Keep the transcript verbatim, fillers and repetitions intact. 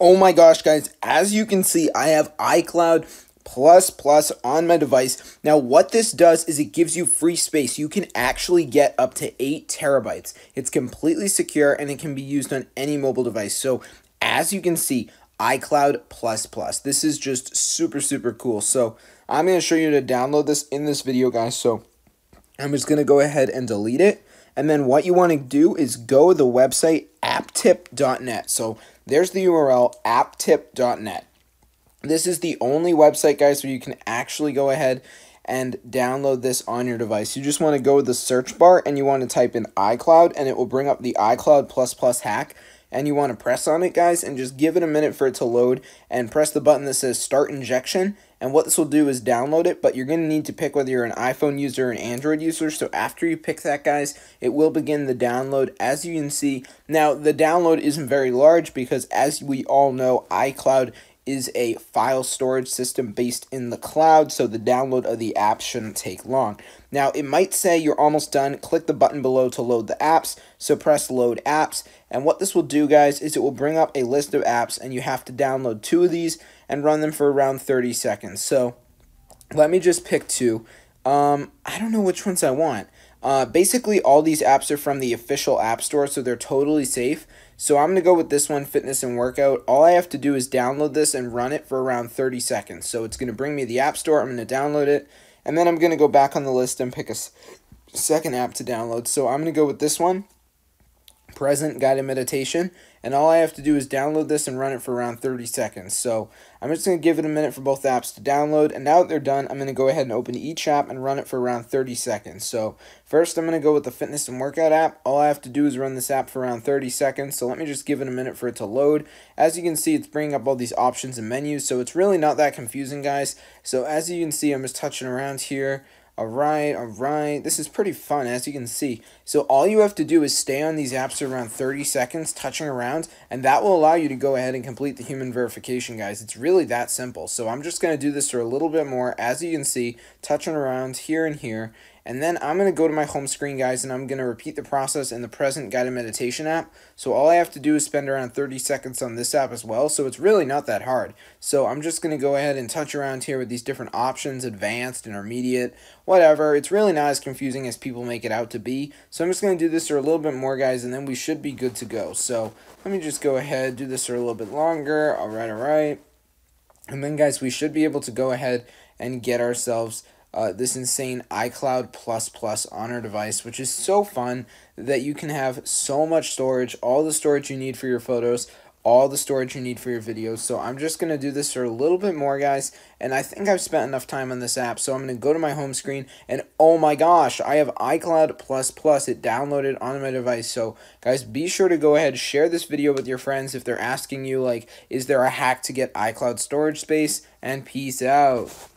Oh my gosh, guys, as you can see, I have iCloud Plus Plus on my device. Now, what this does is it gives you free space. You can actually get up to eight terabytes. It's completely secure and it can be used on any mobile device. So as you can see, iCloud Plus Plus. This is just super, super cool. So I'm going to show you to download this in this video, guys. So I'm just going to go ahead and delete it. And then what you want to do is go to the website app tip dot net. So there's the U R L, app tip dot net. This is the only website, guys, where you can actually go ahead and download this on your device. You just want to go to the search bar and you want to type in iCloud, and it will bring up the iCloud Plus Plus hack. And you want to press on it, guys, and just give it a minute for it to load, and press the button that says start injection. And what this will do is download it, but you're going to need to pick whether you're an iPhone user or an Android user. So after you pick that, guys, it will begin the download, as you can see. Now, the download isn't very large because, as we all know, iCloud is a file storage system based in the cloud, so the download of the app shouldn't take long. Now, it might say you're almost done. Click the button below to load the apps, so press load apps, and what this will do, guys, is it will bring up a list of apps, and you have to download two of these and run them for around thirty seconds. So let me just pick two. Um, I don't know which ones I want. Uh, basically, all these apps are from the official app store, so they're totally safe. So I'm going to go with this one, Fitness and Workout. All I have to do is download this and run it for around thirty seconds. So it's going to bring me the app store. I'm going to download it, and then I'm going to go back on the list and pick a second app to download. So I'm going to go with this one, Present Guided Meditation. And all I have to do is download this and run it for around thirty seconds. So I'm just going to give it a minute for both apps to download. And now that they're done, I'm going to go ahead and open each app and run it for around thirty seconds. So first, I'm going to go with the Fitness and Workout app. All I have to do is run this app for around thirty seconds. So let me just give it a minute for it to load. As you can see, it's bringing up all these options and menus. So it's really not that confusing, guys. So as you can see, I'm just touching around here. All right, all right. This is pretty fun, as you can see. So all you have to do is stay on these apps for around thirty seconds, touching around, and that will allow you to go ahead and complete the human verification, guys. It's really that simple. So I'm just going to do this for a little bit more, as you can see, touching around here and here. And then I'm going to go to my home screen, guys, and I'm going to repeat the process in the Present Guided Meditation app. So all I have to do is spend around thirty seconds on this app as well, so it's really not that hard. So I'm just going to go ahead and touch around here with these different options, advanced, intermediate, whatever. It's really not as confusing as people make it out to be. So I'm just going to do this for a little bit more, guys, and then we should be good to go. So let me just go ahead, do this for a little bit longer. All right, all right. And then, guys, we should be able to go ahead and get ourselves Uh, this insane iCloud Plus Plus on our device, which is so fun that you can have so much storage, all the storage you need for your photos, all the storage you need for your videos. So I'm just going to do this for a little bit more, guys, and I think I've spent enough time on this app, so I'm going to go to my home screen, and oh my gosh, I have iCloud Plus Plus. It downloaded on my device. So guys, be sure to go ahead, share this video with your friends if they're asking you, like, is there a hack to get iCloud storage space? And peace out.